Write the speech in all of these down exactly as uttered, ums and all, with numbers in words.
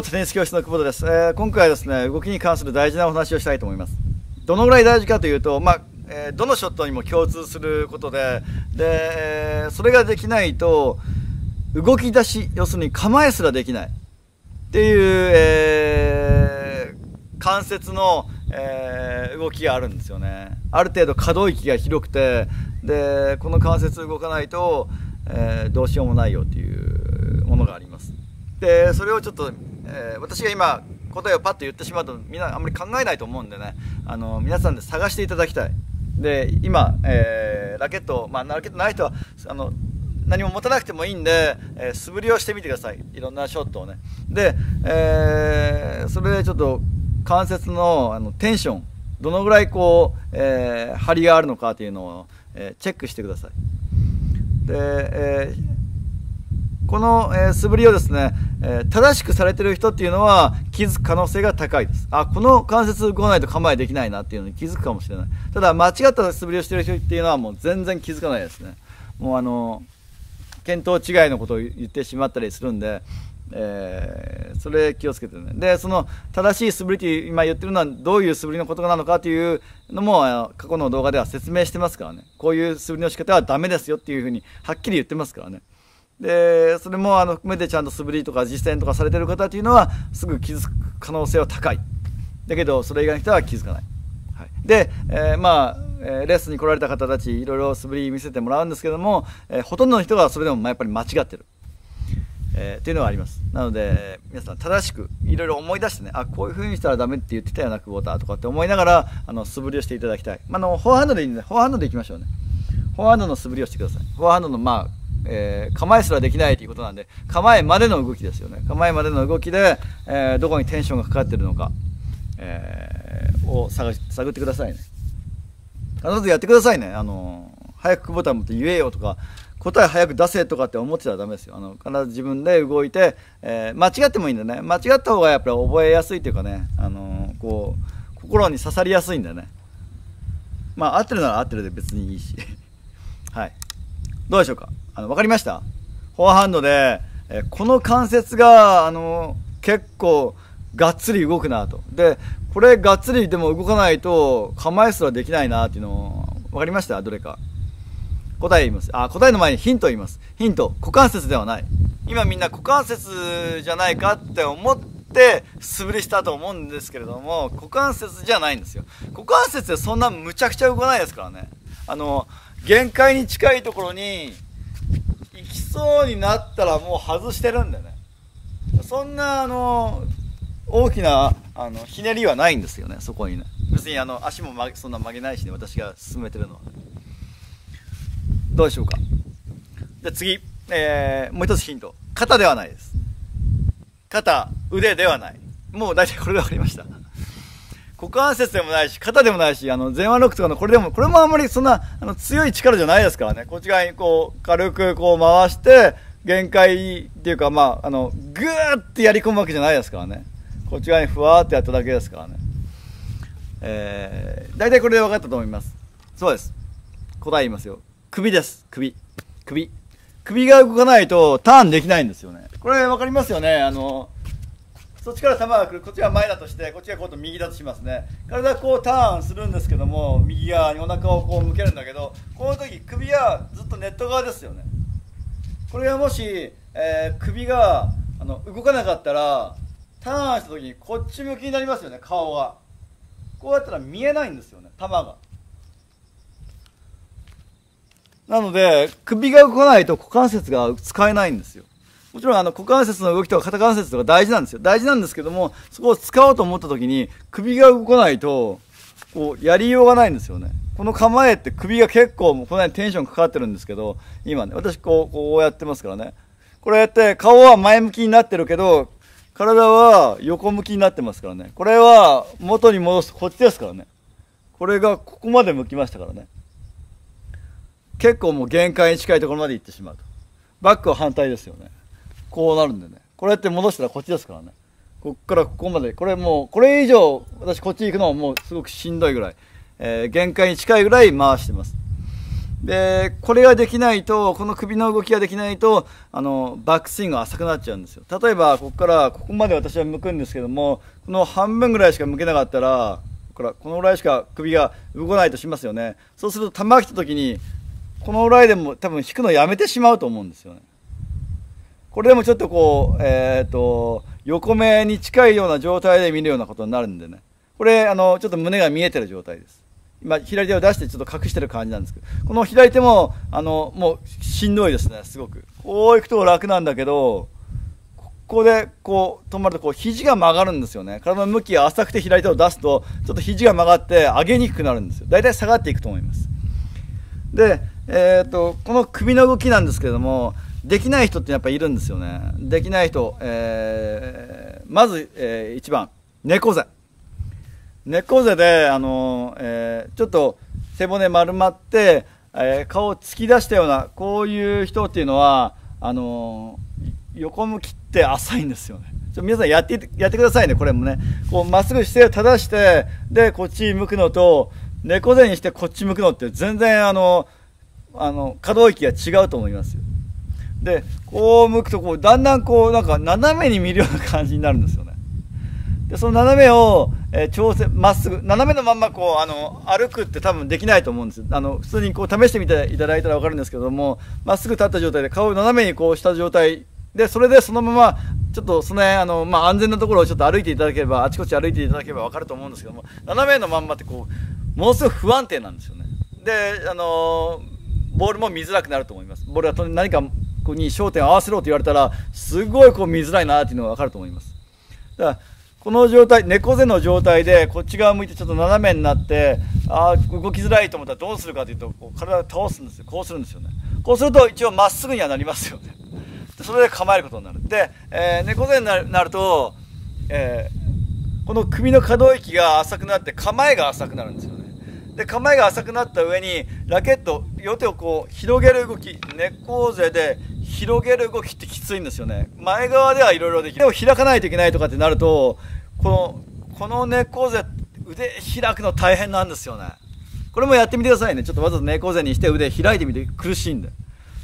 保テニス教室の久保田です。えー、今回はですね、動きに関する大事なお話をしたいと思います。どのぐらい大事かというと、まあえー、どのショットにも共通することで、でそれができないと動き出し、要するに構えすらできないっていう、えー、関節の、えー、動きがあるんですよね。ある程度可動域が広くて、でこの関節動かないと、えー、どうしようもないよっていうものがあります。でそれをちょっと、えー、私が今答えをパッと言ってしまうとみんなあんまり考えないと思うんでね、あの皆さんで探していただきたい。で今、えー、ラケット、まあ、ラケットない人はあの何も持たなくてもいいんで、えー、素振りをしてみてください、いろんなショットをね。で、えー、それでちょっと関節の、あのテンション、どのぐらいこう、えー、張りがあるのかというのを、えー、チェックしてください。で、えーこの、えー、素振りをですね、えー、正しくされてる人っていうのは気づく可能性が高いです。あ、この関節動かないと構えできないなっていうのに気づくかもしれない。ただ間違った素振りをしてる人っていうのはもう全然気づかないですね。もうあの見当違いのことを言ってしまったりするんで、えー、それ気をつけてね。でその正しい素振りって今言ってるのはどういう素振りのことなのかというのもあの過去の動画では説明してますからね。こういう素振りの仕方はダメですよっていうふうにはっきり言ってますからね。でそれもあの含めてちゃんと素振りとか実践とかされてる方というのはすぐ気づく可能性は高い。だけどそれ以外の人は気づかない。はい、で、えー、まあレッスンに来られた方たちいろいろ素振り見せてもらうんですけども、えー、ほとんどの人がそれでもやっぱり間違ってる、えー、というのはあります。なので皆さん正しくいろいろ思い出してね、あこういうふうにしたらダメって言ってたよな久保田とかって思いながらあの素振りをしていただきたい。まあ、あのフォアハンドでいいんでフォアハンドでいきましょうね。フォアハンドの素振りをしてください。フォアハンドのまあえー、構えすらできないということなんで、構えまでの動きですよね。構えまでの動きで、えー、どこにテンションがかかっているのか、えー、を探し探ってくださいね。必ずやってくださいね。あのー、早くボタン持って言えよとか答え早く出せとかって思ってたらダメですよ。あの必ず自分で動いて、えー、間違ってもいいんだね。間違った方がやっぱり覚えやすいというかね、あのー、こう心に刺さりやすいんだね。まあ合ってるなら合ってるで別にいいしはいどうでしょうか。あの分かりました。フォアハンドで、えー、この関節があの結構がっつり動くなと、でこれがっつりでも動かないと構えすらできないなっていうのを分かりました。どれか答え言います。あ答えの前にヒント言います。ヒント、股関節ではない。今みんな股関節じゃないかって思って素振りしたと思うんですけれども、股関節じゃないんですよ。股関節でそんなむちゃくちゃ動かないですからね。あの限界に近いところに行きそうになったらもう外してるんだよね。そんなあの大きなあのひねりはないんですよね、そこにね。別にあの足もそんな曲げないしね、私が進めてるのは。どうでしょうか。じゃ次、えー、もう一つヒント。肩ではないです。肩、腕ではない。もう大体これで分かりました。股関節でもないし、肩でもないし、あの、前腕ロックとかのこれでも、これもあんまりそんな、あの、強い力じゃないですからね。こっち側にこう、軽くこう回して、限界っていうか、まあ、あの、ぐーってやり込むわけじゃないですからね。こっち側にふわーってやっただけですからね。えー、大体これで分かったと思います。そうです。答え言いますよ。首です。首。首。首が動かないと、ターンできないんですよね。これ分かりますよね。あの、そっちから球が来る、こっちが前だとして、こっちが今度右だとしますね。体こうターンするんですけども、右側にお腹をこう向けるんだけど、この時首はずっとネット側ですよね。これがもし、えー、首があの動かなかったら、ターンした時にこっち向きになりますよね、顔が。こうやったら見えないんですよね、球が。なので、首が動かないと股関節が使えないんですよ。もちろんあの股関節の動きとか肩関節とか大事なんですよ。大事なんですけども、そこを使おうと思った時に首が動かないとこうやりようがないんですよね。この構えって首が結構もうこの辺テンションかかってるんですけど、今ね私こう、こうやってますからね。これやって顔は前向きになってるけど体は横向きになってますからね。これは元に戻すとこっちですからね。これがここまで向きましたからね。結構もう限界に近いところまで行ってしまうと。バックは反対ですよね。こうなるんでね。これやって戻したらこっちですからね。こっからここまで。これもう、これ以上、私こっち行くのはもうすごくしんどいぐらい。えー、限界に近いぐらい回してます。でこれができないと、この首の動きができないと、あのバックスイングが浅くなっちゃうんですよ。例えばここからここまで私は向くんですけども、この半分ぐらいしか向けなかったら、このぐらいしか首が動かないとしますよね。そうすると球が来た時にこのぐらいでも多分引くのやめてしまうと思うんですよね。これでもちょっとこう、えー、と横目に近いような状態で見るようなことになるんでね。これあのちょっと胸が見えてる状態です。今左手を出してちょっと隠してる感じなんですけど、この左手もあのもうしんどいですね。すごくこう行くと楽なんだけど、ここでこう止まるとこう肘が曲がるんですよね。体の向きが浅くて左手を出すとちょっと肘が曲がって上げにくくなるんですよ。だいたい下がっていくと思います。で、えー、とこの首の動きなんですけれども、できない人ってやっぱりいるんですよね。できない人、えー、まず、えー、いちばん猫背。猫背で、あのーえー、ちょっと背骨丸まって、えー、顔を突き出したようなこういう人っていうのはあのー、横向きって浅いんですよね。ちょ皆さんやって、やってくださいね。これもね、こうまっすぐ姿勢を正してでこっち向くのと猫背にしてこっち向くのって全然あのあの可動域が違うと思いますよ。でこう向くとこうだんだんこうなんか斜めに見るような感じになるんですよね。でその斜めを、えー、調整まっすぐ斜めのまんまこうあの歩くって多分できないと思うんですよ。あの普通にこう試してみていただいたら分かるんですけども、まっすぐ立った状態で顔を斜めにこうした状態で、それでそのままちょっとその辺あの、まあ、安全なところをちょっと歩いていただければ、あちこち歩いていただければ分かると思うんですけども、斜めのまんまってこうものすごく不安定なんですよね。であのー、ボールも見づらくなると思います。ボールは何かここに焦点を合わせろと言われたらすごいこう見づらいなっていうのが分かると思います。だからこの状態、猫背の状態でこっち側向いてちょっと斜めになって、あ動きづらいと思ったらどうするかというと、こう体を倒すんですよ。こうするんですよね。こうすると一応まっすぐにはなりますよね。それで構えることになる。で、えー、猫背になる、なると、えー、この首の可動域が浅くなって構えが浅くなるんですよね。で構えが浅くなった上にラケット両手をこう広げる動き、猫背で広げる動きってきついんですよね。前側ではいろいろできる。手を開かないといけないとかってなると、このこの猫背腕開くの大変なんですよね。これもやってみてくださいね。ちょっとわざと猫背にして腕開いてみて、苦しいんで。っ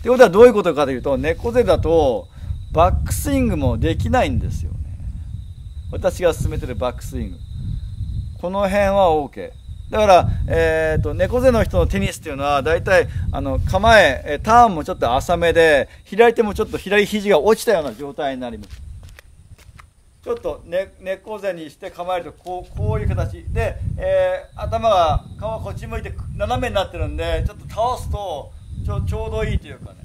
てことはどういうことかというと、猫背だとバックスイングもできないんですよね。私が進めてるバックスイング、この辺は OK。だから、えー、と猫背の人のテニスというのは大体あの構え、ターンもちょっと浅めで、左手もちょっと左肘が落ちたような状態になります。ちょっと、ね、猫背にして構えるとこ う, こういう形で、えー、頭が顔がこっち向いて斜めになってるんで、ちょっと倒すとち ょ, ちょうどいいというかね、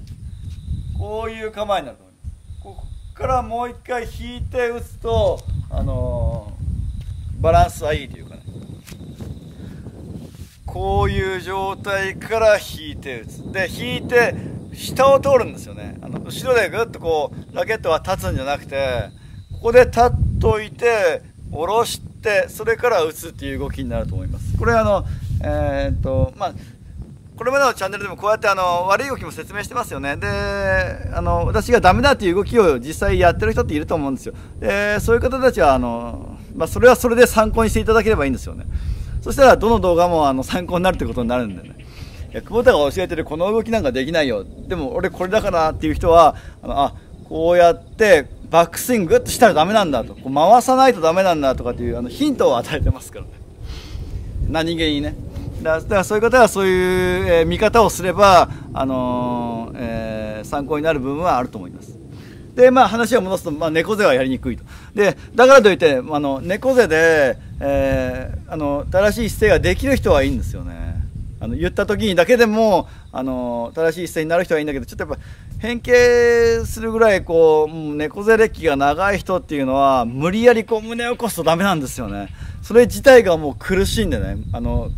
こういう構えになると思います。ここからもう一回引いて打つと、あのー、バランスはいいというかね。こういう状態から引いて打つ。で引いて下を通るんですよね。あの後ろでグッとこうラケットは立つんじゃなくて、ここで立っといて下ろして、それから打つっていう動きになると思います。これあのえー、っとまあこれまでのチャンネルでもこうやってあの悪い動きも説明してますよね。であの私がダメだっていう動きを実際やってる人っていると思うんですよ。でそういう方たちはあの、まあ、それはそれで参考にしていただければいいんですよね。そしたらどの動画もあの参考になるってことになるんでね。いや、久保田が教えてるこの動きなんかできないよ、でも俺これだからっていう人は、あのあこうやってバックスインググッとしたらダメなんだと、こう回さないとダメなんだとかっていうあのヒントを与えてますからね、何気にね。だからそういう方はそういう、えー、見方をすれば、あのーえー、参考になる部分はあると思います。でまあ、話を戻すと、まあ、猫背はやりにくいと。でだからといってあの猫背で、えー、あの正しい姿勢ができる人はいいんですよね。あの言った時にだけでもあの正しい姿勢になる人はいいんだけど、ちょっとやっぱ変形するぐらいこう猫背歴が長い人っていうのは無理やりこう胸を起こすとダメなんですよね。それ自体がもう苦しいんでね、あの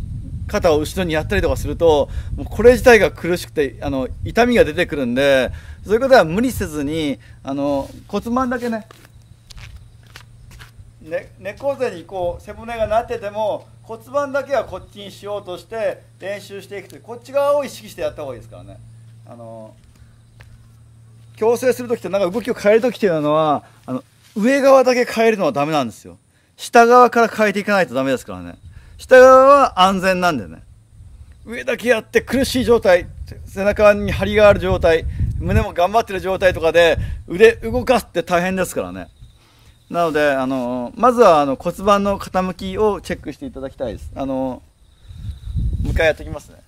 肩を後ろにやったりとかするともうこれ自体が苦しくてあの痛みが出てくるんで、そういうことは無理せずにあの骨盤だけ ね, ね猫背にこう背骨がなってても骨盤だけはこっちにしようとして練習していくという、こっち側を意識してやった方がいいですからね。あの矯正するときとなんか動きを変えるときっていうのはあの上側だけ変えるのはダメなんですよ。下側から変えていかないとダメですからね。下側は安全なんでね。上だけやって苦しい状態、背中に張りがある状態、胸も頑張ってる状態とかで腕動かすって大変ですからね。なのであのまずはあの骨盤の傾きをチェックしていただきたいです。あのもう一回やっていきますね。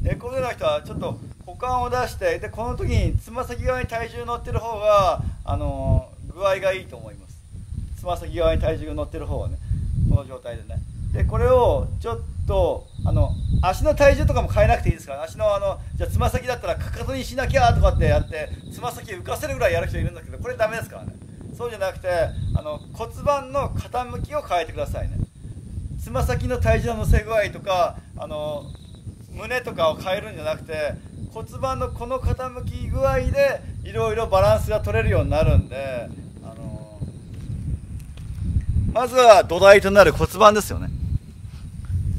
猫背の人はちょっと股間を出して、でこの時につま先側に体重乗ってる方があの具合がいいと思います。つま先側に体重が乗ってる方はね、この状態でね。でこれをちょっとあの足の体重とかも変えなくていいですから、ね、足のあのじゃあつま先だったらかかとにしなきゃとかってやってつま先浮かせるぐらいやる人いるんだけど、これダメですからね。そうじゃなくてあの骨盤の傾きを変えてくださいね。つま先の体重の乗せ具合とかあの胸とかを変えるんじゃなくて、骨盤のこの傾き具合でいろいろバランスが取れるようになるんで、あのまずは土台となる骨盤ですよね。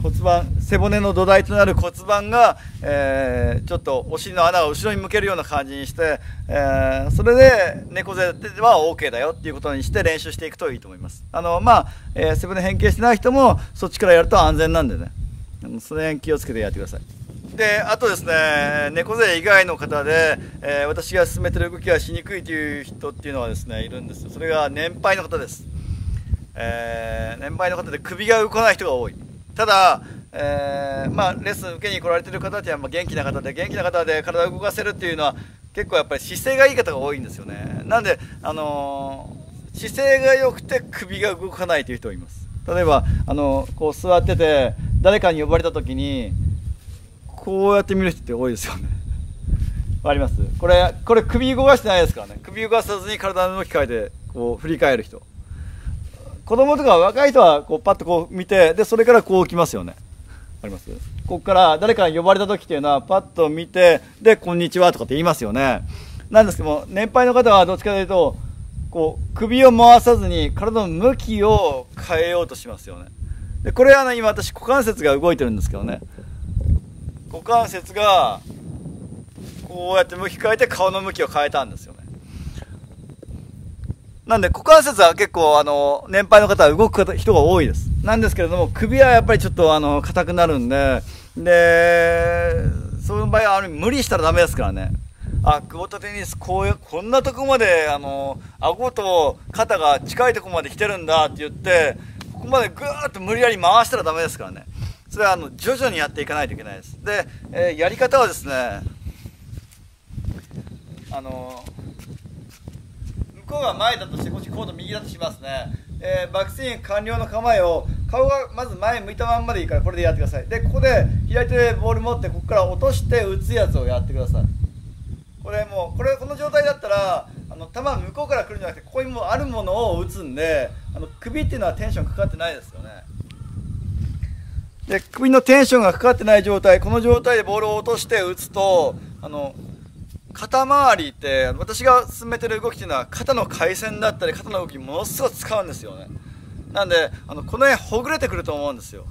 骨盤、背骨の土台となる骨盤が、えー、ちょっとお尻の穴を後ろに向けるような感じにして、えー、それで猫背は オーケー だよっていうことにして練習していくといいと思います。あの、まあえー、背骨変形してない人もそっちからやると安全なんでね、その辺気をつけてやってください。であとですね、猫背以外の方で、えー、私が勧めてる動きがしにくいという人っていうのはですねいるんですよ。それが年配の方です。えー、年配の方で首が動かない人が多い。ただ、えーまあ、レッスン受けに来られてる方ってやっぱ元気な方で、元気な方で体を動かせるっていうのは結構やっぱり姿勢がいい方が多いんですよね。なんで、あのー、姿勢が良くて首が動かないという人がいます。例えば、あのー、こう座ってて誰かに呼ばれた時にこうやって見る人って多いですよね。わかります？これ、これ首動かしてないですからね。首動かさずに体の動き変えてこう振り返る人、子供とか若い人はこうパッとこう見て、でそれからこう来ますよね。わかります？ここから誰かに呼ばれた時っていうのはパッと見て、でこんにちはとかって言いますよね。なんですけども年配の方はどっちかというとこう首を回さずに体の向きを変えようとしますよね。でこれは、ね、今私股関節が動いてるんですけどね、股関節がこうやって向き変えて顔の向きを変えたんですよね。なんで股関節は結構あの年配の方は動く人が多いです。なんですけれども首はやっぱりちょっとあの硬くなるんで、でそういう場合はあの無理したらダメですからね。あ、クボットテニスこういうこんなとこまであの顎と肩が近いとこまで来てるんだって言ってここまでぐーっと無理やり回したらダメですからね。それはあの徐々にやっていかないといけないです。で、えー、やり方はですね、あのー、向こうが前だとしてこっち今度右だとしますね、えー、バックスイング完了の構えを顔がまず前向いたまんまでいいからこれでやってください。でここで左手でボール持ってここから落として打つやつをやってください。これもうこれこの状態だったらあの球向こうから来るんじゃなくてここにもあるものを打つんで、あの首っていうのはテンションかかってないですよね。で首のテンションがかかってない状態、この状態でボールを落として打つとあの肩周りって私が進めてる動きっていうのは肩の回旋だったり肩の動きものすごく使うんですよね。なんであのこの辺ほぐれてくると思うんですよ。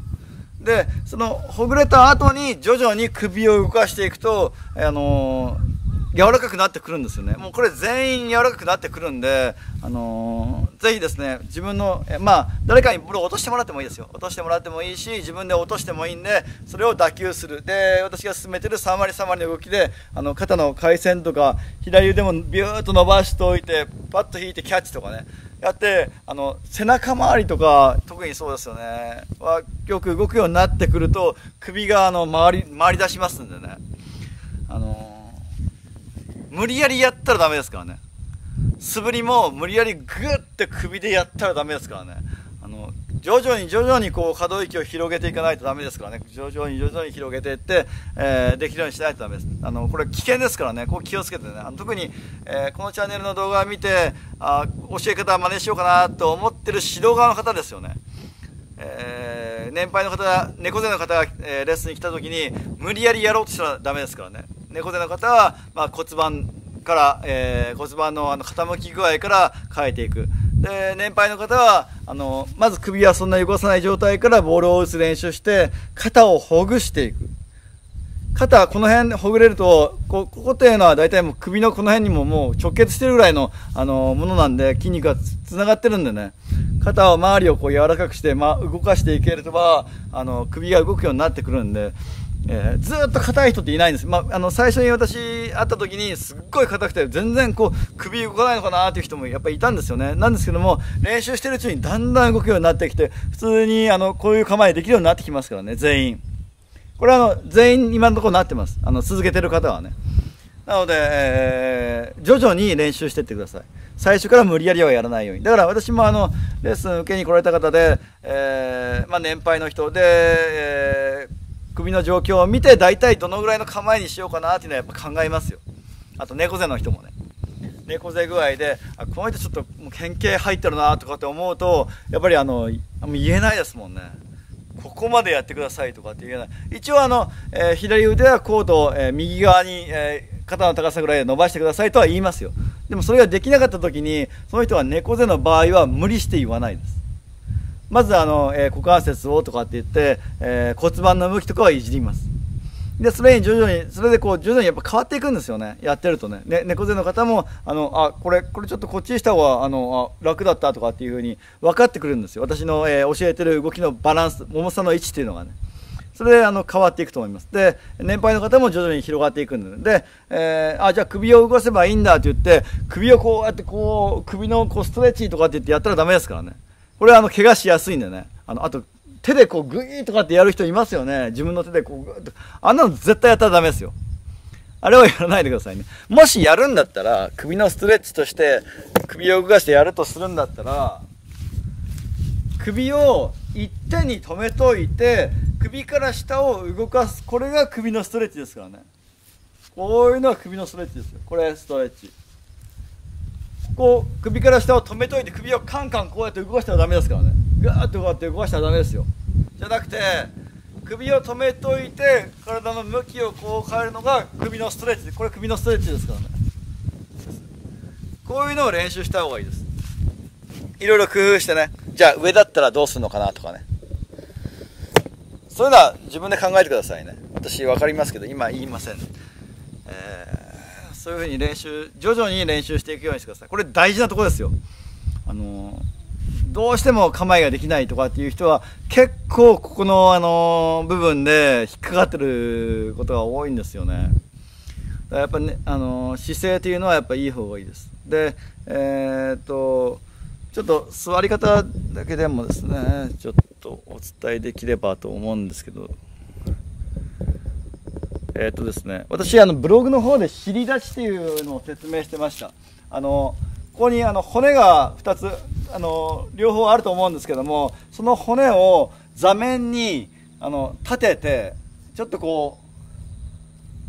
でそのほぐれた後に徐々に首を動かしていくとあのー柔らかくなってくるんですよね。もうこれ全員柔らかくなってくるんで、あのー、ぜひですね自分のえ、まあ、誰かにボールを落としてもらってもいいですよ。落としてもらってもいいし自分で落としてもいいんで、それを打球する。で私が進めてるさん割さん割の動きであの肩の回旋とか左腕もビューッと伸ばしておいてパッと引いてキャッチとかねやって、あの背中周りとか特にそうですよねはよく動くようになってくると首があの回り回り出しますんでね、あのー無理やりやったらダメですからね。素振りも無理やりグッて首でやったらダメですからね。あの徐々に徐々にこう可動域を広げていかないとダメですからね。徐々に徐々に広げていって、えー、できるようにしないとダメです。あのこれ危険ですからね、こう気をつけてね。あの特に、えー、このチャンネルの動画を見てあ教え方真似しようかなと思ってる指導側の方ですよね。えー、年配の方、猫背の方が、えー、レッスンに来た時に無理やりやろうとしたらダメですからね。猫背の方は、まあ、骨盤から、えー、骨盤のあの傾き具合から変えていく。で年配の方はあのまず首はそんなに動かさない状態からボールを打つ練習して肩をほぐしていく。肩はこの辺ほぐれると こ, ここっていうのは大体もう首のこの辺にももう直結してるぐらいの、あのものなんで筋肉がつながってるんでね、肩を周りをこう柔らかくして、ま、動かしていければあの首が動くようになってくるんで、えー、ずっと硬い人っていないんです。まあ、あの最初に私会った時にすっごい硬くて全然こう首動かないのかなっていう人もやっぱりいたんですよね。なんですけども練習してるうちにだんだん動くようになってきて、普通にあのこういう構えできるようになってきますからね。全員これはあの全員今のところなってます、あの続けてる方はね。なので、えー、徐々に練習していってください。最初から無理やりはやらないように。だから私もあのレッスン受けに来られた方で、えーまあ、年配の人で、えー首の状況を見て大体どのぐらいの構えにしようかなっていうのはやっぱ考えますよ。あと猫背の人もね、猫背具合であこの人ちょっともう変形入ってるなとかって思うとやっぱりあの言えないですもんね。ここまでやってくださいとかって言えない。一応あの、えー、左腕はコードを、えー、右側に、えー、肩の高さぐらいで伸ばしてくださいとは言いますよ。でもそれができなかった時にその人は猫背の場合は無理して言わないです。まずあの、えー、股関節をとかって言って、えー、骨盤の向きとかはいじります。でそれに徐々にそれでこう徐々にやっぱ変わっていくんですよね、やってるとね。で猫背の方もあのあこれこれちょっとこっちにした方があのあ楽だったとかっていう風に分かってくるんですよ、私の、えー、教えてる動きのバランス、重さの位置っていうのがね。それであの変わっていくと思います。で年配の方も徐々に広がっていくんで、えー、あじゃあ首を動かせばいいんだって言って首をこうやってこう首のこうストレッチとかって言ってやったらダメですからね。これはあの怪我しやすいんでね。あのあと手でこうグイーとかってやる人いますよね。自分の手でこうグーッと。あんなの絶対やったらダメですよ。あれはやらないでくださいね。もしやるんだったら、首のストレッチとして首を動かしてやるとするんだったら、首を一点に止めといて、首から下を動かす。これが首のストレッチですからね。こういうのは首のストレッチですよ。これストレッチ。こう首から下を止めといて首をカンカンこうやって動かしたらダメですからね。ガーッとこうやって動かしたらダメですよ。じゃなくて首を止めといて体の向きをこう変えるのが首のストレッチで、これ首のストレッチですからね。こういうのを練習した方がいいです。いろいろ工夫してね。じゃあ上だったらどうするのかなとかね、そういうのは自分で考えてくださいね。私分かりますけど今言いません、ねえーそういう風に練習、徐々に練習していくようにしてください。これ大事なところですよ。あのどうしても構えができないとかっていう人は結構ここの、あの部分で引っかかってることが多いんですよね。だからやっぱね、あの姿勢というのはやっぱいい方がいいです。で、えー、っとちょっと座り方だけでもですね、ちょっとお伝えできればと思うんですけど。えっとですね、私あのブログの方で尻立ちっていうのを説明してました。あのここにあの骨がふたつあの両方あると思うんですけども、その骨を座面にあの立ててちょっとこ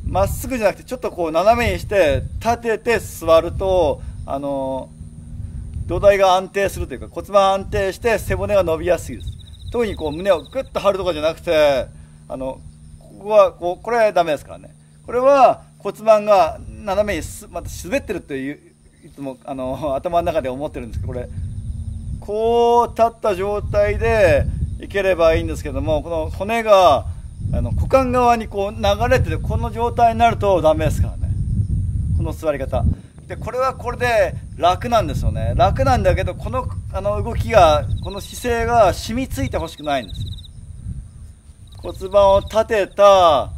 うまっすぐじゃなくてちょっとこう斜めにして立てて座るとあの土台が安定するというか骨盤安定して背骨が伸びやすいです。特にこう胸をグッと張るとかじゃなくてあのここはこうこれはダメですからね。これは骨盤が斜めにすまた滑ってるといういつもあの頭の中で思ってるんですけど、これこう立った状態でいければいいんですけども、この骨があの股間側にこう流れててこの状態になるとダメですからね、この座り方で。これはこれで楽なんですよね。楽なんだけどこのあの動きがこの姿勢が染みついてほしくないんですよ。骨盤を立てた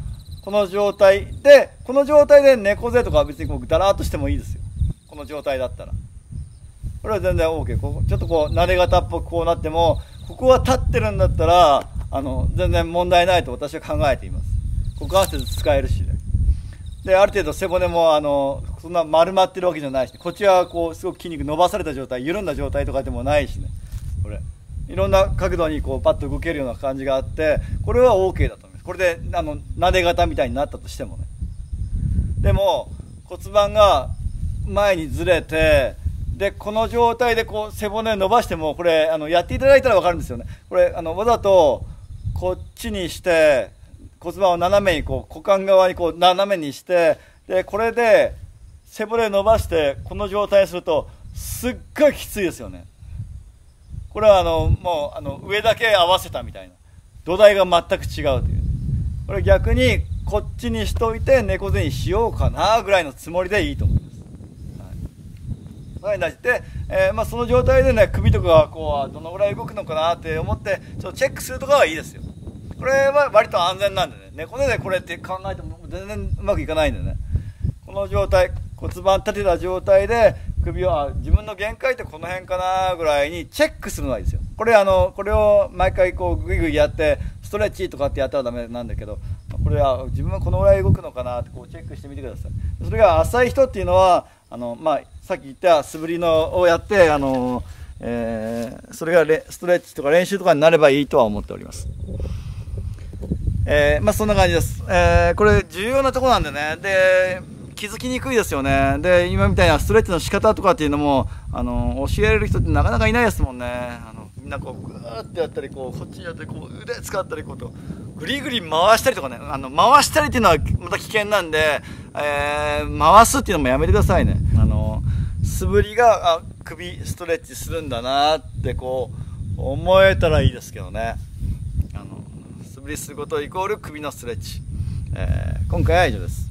この状態で、この状態で猫背とか別にこうダラーっとしてもいいですよ。この状態だったらこれは全然 OK。 ここちょっとこう慣れ型っぽくこうなってもここは立ってるんだったらあの全然問題ないと私は考えています。股関節使えるし、ね、である程度背骨もあのそんな丸まってるわけじゃないし、ね、こっちはこうすごく筋肉伸ばされた状態、緩んだ状態とかでもないしね。これいろんな角度にこうパッと動けるような感じがあって、これは OK だと思います。これであの撫で型みたいになったとしてもね。でも骨盤が前にずれてでこの状態でこう背骨伸ばしてもこれあのやっていただいたら分かるんですよね。これあのわざとこっちにして骨盤を斜めにこう股間側にこう斜めにして、でこれで背骨伸ばしてこの状態にするとすっごいきついですよね。これはあのもうあの上だけ合わせたみたいな、土台が全く違うという。これ逆にこっちにしといて猫背にしようかなぐらいのつもりでいいと思います、はい。ことになって、えーまあ、その状態でね、首とかがこうどのぐらい動くのかなって思ってちょっとチェックするとかはいいですよ。これは割と安全なんでね、猫でねこれって考えても全然うまくいかないんでね、この状態、骨盤立てた状態で首を、自分の限界ってこの辺かなぐらいにチェックするのがいいですよ。これあのこれを毎回こうグイグイやってストレッチとかってやったらダメなんだけど、これは自分はこのぐらい動くのかなってこうチェックしてみてください。それが浅い人っていうのはあの、まあ、さっき言った素振りのをやってあの、えー、それがレストレッチとか練習とかになればいいとは思っております。えーまあ、そんな感じです、えー、これ重要なとこなんでね、で気づきにくいですよね。で今みたいなストレッチの仕方とかっていうのもあの教えられる人ってなかなかいないですもんね。あのみんなこうグーってやったりこうこっちやったりこう腕使ったりこうとグリグリ回したりとかね、あの回したりっていうのはまた危険なんで、えー、回すっていうのもやめてくださいね。あの素振りがあ首ストレッチするんだなってこう思えたらいいですけどね。あの素振りすることイコール首のストレッチ、えー、今回は以上です。